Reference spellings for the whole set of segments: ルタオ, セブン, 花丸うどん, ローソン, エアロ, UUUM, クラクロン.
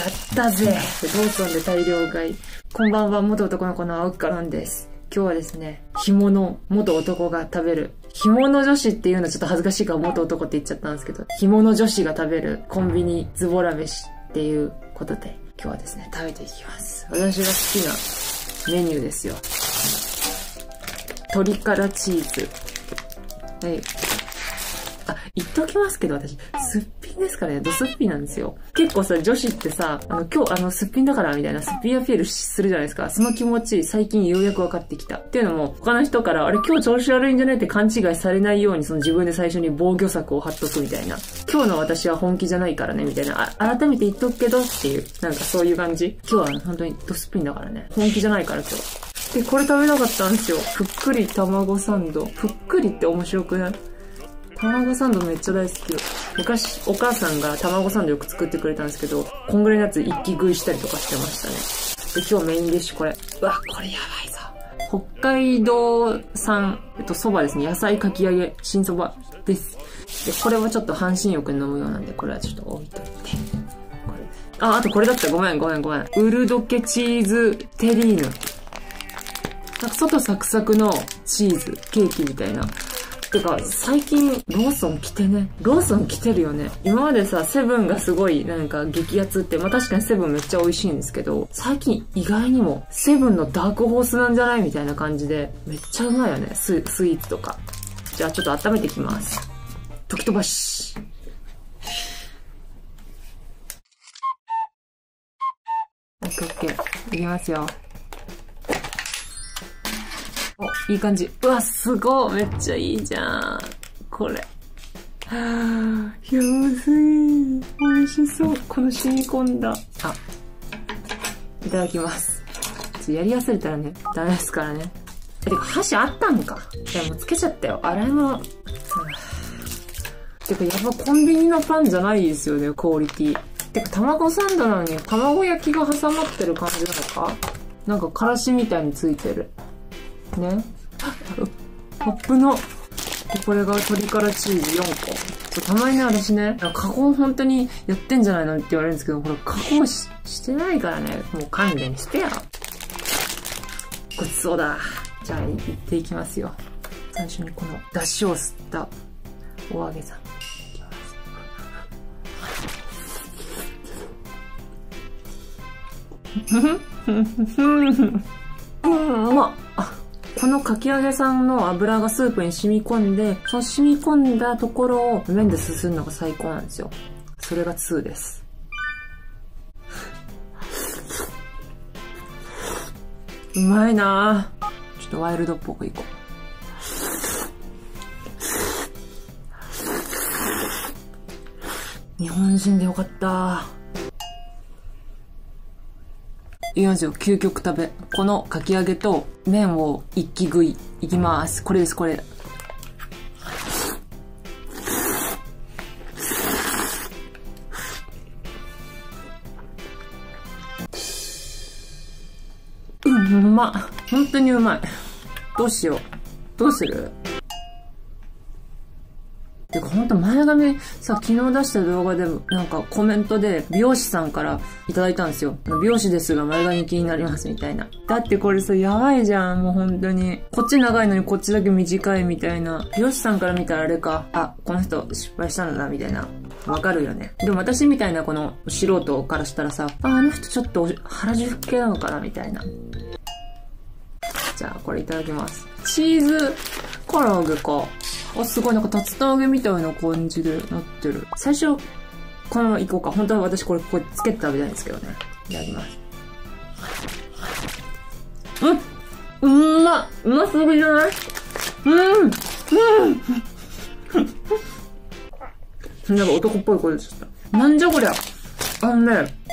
やったぜ。ローソンで大量買い。こんばんは、元男の子の青木からんです。今日はですね、干物、元男が食べる。干物女子っていうのはちょっと恥ずかしいから元男って言っちゃったんですけど、干物女子が食べるコンビニズボラ飯っていうことで、今日はですね、食べていきます。私が好きなメニューですよ。鶏からチーズ。はい。あ、言っておきますけど、私、すっぴんですからね、ドすっぴんなんですよ。結構さ、女子ってさ、今日すっぴんだからみたいな、すっぴんアピールするじゃないですか。その気持ち、最近ようやく分かってきた。っていうのも、他の人から、あれ今日調子悪いんじゃないって勘違いされないように、その自分で最初に防御策を貼っとくみたいな。今日の私は本気じゃないからね、みたいな。あ、改めて言っとくけどっていう、なんかそういう感じ。今日は本当にドすっぴんだからね。本気じゃないから今日。で、これ食べなかったんですよ。ふっくり卵サンド。ふっくりって面白くない？卵サンドめっちゃ大好き。昔、お母さんが卵サンドよく作ってくれたんですけど、こんぐらいのやつ一気食いしたりとかしてましたね。で、今日メインディッシュこれ。うわ、これやばいぞ。北海道産、蕎麦ですね。野菜かき揚げ、新蕎麦です。で、これはちょっと半身浴に飲むようなんで、これはちょっと置いといて。これ。あ、あとこれだった。ごめん。ウルドケチーズテリーヌ。なんか外サクサクのチーズ、ケーキみたいな。てか、最近、ローソン来てね。ローソン来てるよね。今までさ、セブンがすごい、なんか激アツって、まあ、確かにセブンめっちゃ美味しいんですけど、最近意外にも、セブンのダークホースなんじゃないみたいな感じで、めっちゃうまいよね。スイーツとか。じゃあちょっと温めてきます。溶き飛ばし。オッケー。いきますよ。お、いい感じ。うわ、すごい。めっちゃいいじゃん。これ。はぁ、やばすぎ。美味しそう。この染み込んだ。あ、いただきます。やり忘れたらね、ダメですからね。てか、箸あったのか。いや、もうつけちゃったよ。洗い物。てか、やっぱコンビニのパンじゃないですよね、クオリティ。てか、卵サンドなのに、卵焼きが挟まってる感じなのか。なんか、からしみたいについてる。ね。あっぶの。これが鶏からチーズ4個。たまにね、私ね、加工本当にやってんじゃないのって言われるんですけど、これ加工してないからね、もう勘弁してや。ごちそうだ。じゃあ、いっていきますよ。最初にこの出汁を吸ったお揚げさん。いきます。うまっ。このかき揚げさんの油がスープに染み込んで、その染み込んだところを麺ですするのが最高なんですよ。それが2です。うまいなぁ。ちょっとワイルドっぽくいこう。日本人でよかった。いきますよ、究極食べ。このかき揚げと麺を一気食い。いきます。これです、これ。うん、うまい。本当にうまい。どうしよう。どうする？てかほんと前髪さ、昨日出した動画でなんかコメントで美容師さんからいただいたんですよ。美容師ですが前髪気になりますみたいな。だってこれさ、やばいじゃん、もうほんとに。こっち長いのにこっちだけ短いみたいな。美容師さんから見たらあれか、あ、この人失敗したんだみたいな。わかるよね。でも私みたいなこの素人からしたらさ、あの人ちょっと原宿系なのかなみたいな。じゃあこれいただきます。チーズ唐揚げか。あ、すごい、なんか竜田揚げみたいな感じでなってる。最初、このままいこうか。本当は私これ、こうつけて食べたいんですけどね。いただきます。うん、うま過ぎじゃない？なんか男っぽい声でした。なんじゃこりゃ。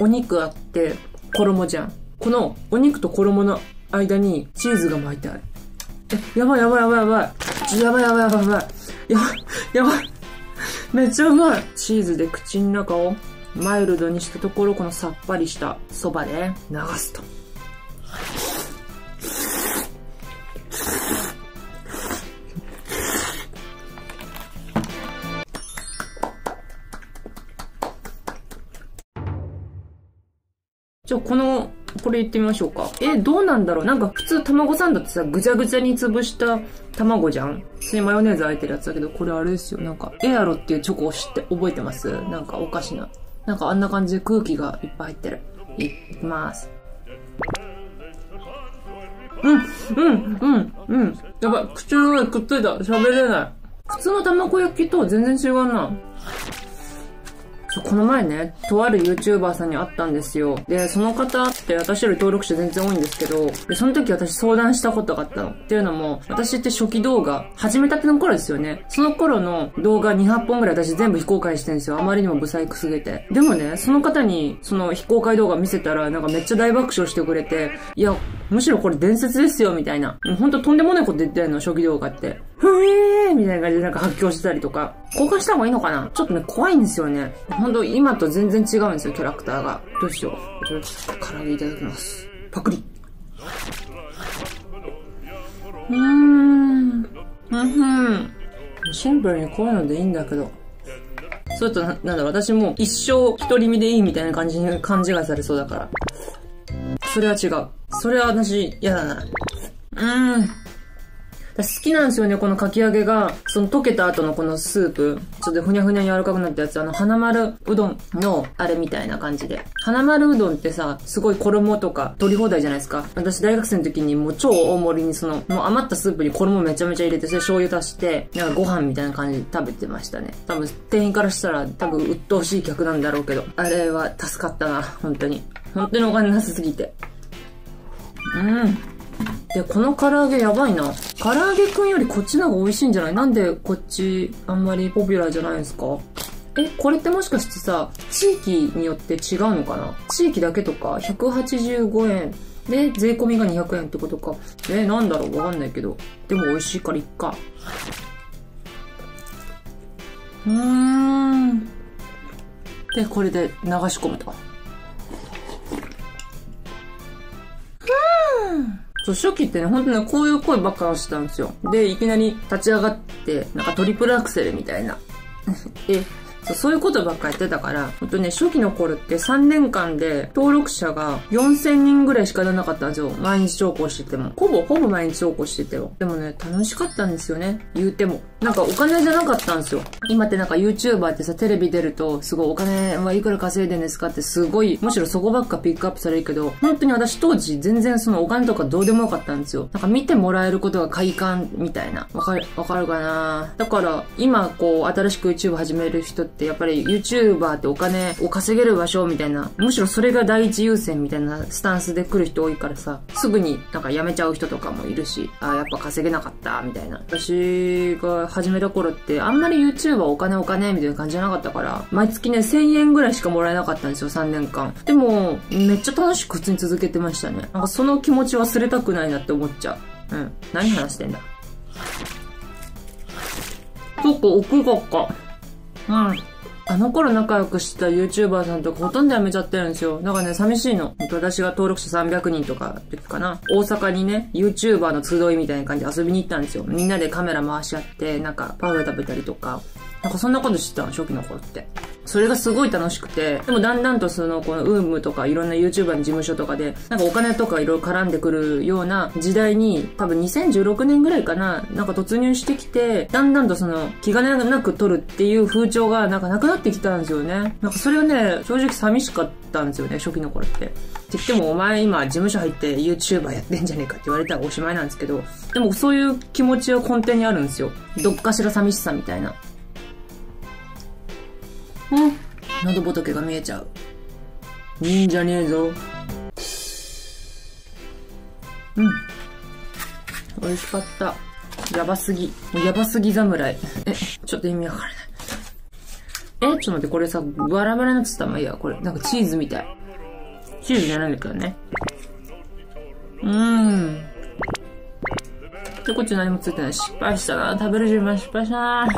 お肉あって、衣じゃん。この、お肉と衣の間にチーズが巻いてある。え、やばい。めっちゃうまい。チーズで口の中をマイルドにしたところ、このさっぱりしたそばで流すと。じゃあこれいってみましょうか。どうなんだろう。なんか普通卵サンドってさ、ぐちゃぐちゃに潰した卵じゃん。普通にマヨネーズあえてるやつだけど、これあれですよ。なんか、エアロっていうチョコを知って覚えてます？なんかおかしな。なんかあんな感じで空気がいっぱい入ってる。いきます。やばい、口の上くっついた。喋れない。普通の卵焼きと全然違うな。この前ね、とある YouTuber さんに会ったんですよ。で、その方って私より登録者全然多いんですけど、で、その時私相談したことがあったの。っていうのも、私って初期動画、始めたての頃ですよね。その頃の動画200本ぐらい私全部非公開してるんですよ。あまりにもブサイクすぎて。でもね、その方にその非公開動画見せたら、なんかめっちゃ大爆笑してくれて、いや、むしろこれ伝説ですよ、みたいな。ほんととんでもないこと言ってんの、初期動画って。ふーみたいな感じでなんか発狂してたりとか。交換した方がいいのかな？ちょっとね、怖いんですよね。ほんと今と全然違うんですよ、キャラクターが。どうしよう。ちょっと唐揚げいただきます。パクリ。シンプルにこういうのでいいんだけど。それとなんだろう、私もう一生一人身でいいみたいな感じに勘違いされそうだから。それは違う。それは私、嫌だな。私好きなんですよね、このかき揚げが、その溶けた後のこのスープ、ちょっとふにゃふにゃに柔らかくなったやつ、花丸うどんの、あれみたいな感じで。花丸うどんってさ、すごい衣とか取り放題じゃないですか。私大学生の時にもう超大盛りにもう余ったスープに衣めちゃめちゃ入れて、それ醤油足して、なんかご飯みたいな感じで食べてましたね。多分、店員からしたら多分鬱陶しい客なんだろうけど、あれは助かったな、本当に。本当にお金なさすぎて。で、この唐揚げやばいな。唐揚げくんよりこっちの方が美味しいんじゃない？なんでこっちあんまりポピュラーじゃないんですか？これってもしかしてさ、地域によって違うのかな？地域だけとか、185円で税込みが200円ってことか。なんだろう？わかんないけど。でも美味しいからいっか。で、これで流し込むと。そう、初期ってね、ほんとね、こういう声ばっかりしてたんですよ。で、いきなり立ち上がって、なんかトリプルアクセルみたいな。そういうことばっかやってたから、ほんとね、初期の頃って3年間で登録者が4000人ぐらいしか出なかったんですよ。毎日投稿してても。ほぼ毎日投稿してても。でもね、楽しかったんですよね。言うても。なんかお金じゃなかったんですよ。今ってなんか YouTuber ってさ、テレビ出ると、すごいお金はいくら稼いでんですかってすごい、むしろそこばっかピックアップされるけど、本当に私当時全然そのお金とかどうでもよかったんですよ。なんか見てもらえることが快感みたいな。わかるかな？だから、今こう、新しく YouTube 始める人って、やっぱり YouTuber ってお金を稼げる場所みたいな、むしろそれが第一優先みたいなスタンスで来る人多いからさ、すぐになんか辞めちゃう人とかもいるし、やっぱ稼げなかったみたいな。私が始めた頃ってあんまり YouTuber お金みたいな感じじゃなかったから、毎月ね1000円ぐらいしかもらえなかったんですよ、3年間。でもめっちゃ楽しく普通に続けてましたね。なんかその気持ち忘れたくないなって思っちゃう。何話してんだ。そっか、奥がか。あの頃仲良くしてた YouTuber さんとかほとんど辞めちゃってるんですよ。だからね、寂しいの。私が登録者300人とか時かな。大阪にね、YouTuber の集いみたいな感じで遊びに行ったんですよ。みんなでカメラ回し合って、なんかパフェ食べたりとか。なんかそんなことしてたの、初期の頃って。それがすごい楽しくて、でもだんだんとこのUUUMとかいろんな YouTuber の事務所とかで、なんかお金とかいろいろ絡んでくるような時代に、多分2016年ぐらいかな、なんか突入してきて、だんだんと気兼ねなく撮るっていう風潮がなんかなくなってきたんですよね。なんかそれはね、正直寂しかったんですよね、初期の頃って。って言っても、お前今事務所入って YouTuber やってんじゃねえかって言われたらおしまいなんですけど、でもそういう気持ちは根底にあるんですよ。どっかしら寂しさみたいな。喉仏が見えちゃう。いいんじゃねえぞ。美味しかった。やばすぎ。やばすぎ侍。ちょっと意味わからない。ちょっと待って、これさ、バラバラになってた。まあいいや、これ。なんかチーズみたい。チーズじゃないんだけどね。で、こっち何もついてない。失敗したな。食べる順番失敗したな。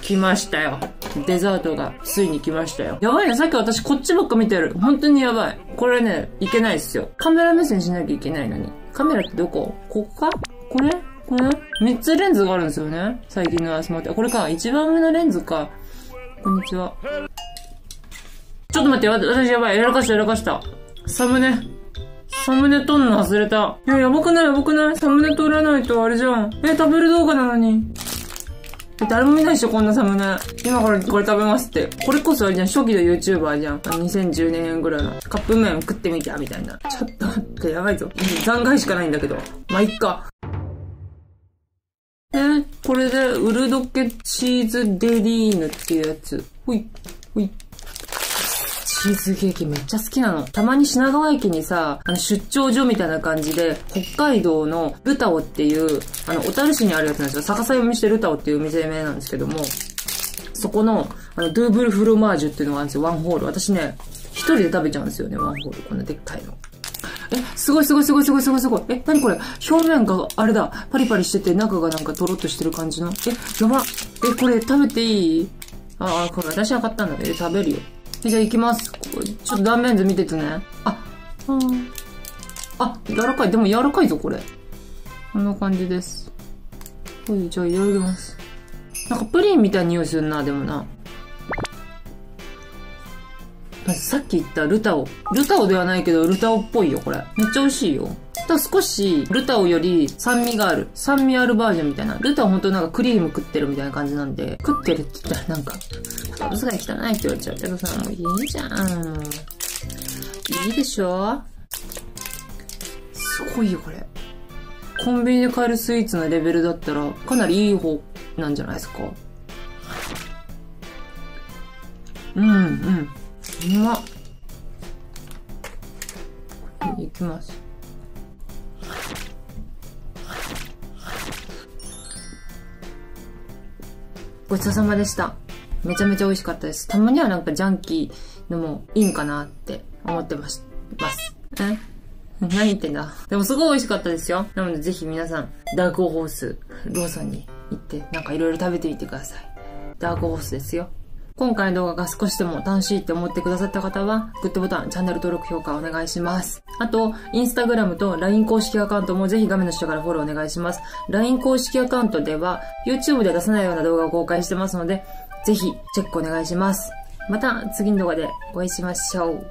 来ましたよ。デザートがついに来ましたよ。やばいね。さっき私こっちばっか見てる。本当にやばい。これね、いけないっすよ。カメラ目線しなきゃいけないのに。カメラってどこ？ここか？これ ?3 つレンズがあるんですよね。最近のスマート。これか。一番上のレンズか。こんにちは。ちょっと待って、私やばい。やらかした、やらかした。サムネ撮るの忘れた。いや、やばくない、やばくない。サムネ撮らないとあれじゃん。食べる動画なのに。誰も見ないでしょ、こんなサムネ。今からこれ食べますって。これこそあれじゃん、初期の YouTuber じゃん。2010年ぐらいの。カップ麺食ってみて、みたいな。ちょっと待って、やばいぞ。残骸しかないんだけど。まあ、いっか。これで、ウルドケチーズデリーヌっていうやつ。ほい、ほい。チーズケーキめっちゃ好きなの。たまに品川駅にさ、出張所みたいな感じで、北海道のルタオっていう、小樽市にあるやつなんですよ。逆さ読みしてルタオっていう店名なんですけども、そこの、ドゥーブルフロマージュっていうのがあるんですよ、ワンホール。私ね、一人で食べちゃうんですよね、ワンホール。こんなでっかいの。すごいすごいすごいすごいすごいすごい。何これ？表面があれだ。パリパリしてて、中がなんかトロッとしてる感じの。やば。これ食べていい？これ私は買ったんだけど、食べるよ。じゃあ行きます。ちょっと断面図見ててね。柔らかい。でも柔らかいぞ、これ。こんな感じです。ほい、じゃあいただきます。なんかプリンみたいな匂いするな、でもな。さっき言ったルタオ。ルタオではないけど、ルタオっぽいよ、これ。めっちゃ美味しいよ。ただ少し、ルタオより酸味がある。酸味あるバージョンみたいな。ルタオほんとなんかクリーム食ってるみたいな感じなんで、食ってるって言ったらなんか、お使い汚いって言われちゃうけどさ、もういいじゃん。いいでしょ？すごいよ、これ。コンビニで買えるスイーツのレベルだったら、かなりいい方なんじゃないですか。うまっ。いきます。ごちそうさまでした。めちゃめちゃ美味しかったです。たまにはなんかジャンキーのもいいんかなって思ってます。何言ってんだ。でもすごい美味しかったですよ。なのでぜひ皆さん、ダークホース、ローソンに行ってなんかいろいろ食べてみてください。ダークホースですよ。今回の動画が少しでも楽しいって思ってくださった方は、グッドボタン、チャンネル登録、評価お願いします。あと、インスタグラムと LINE 公式アカウントもぜひ画面の下からフォローお願いします。LINE 公式アカウントでは、YouTube で出さないような動画を公開してますので、ぜひチェックお願いします。また次の動画でお会いしましょう。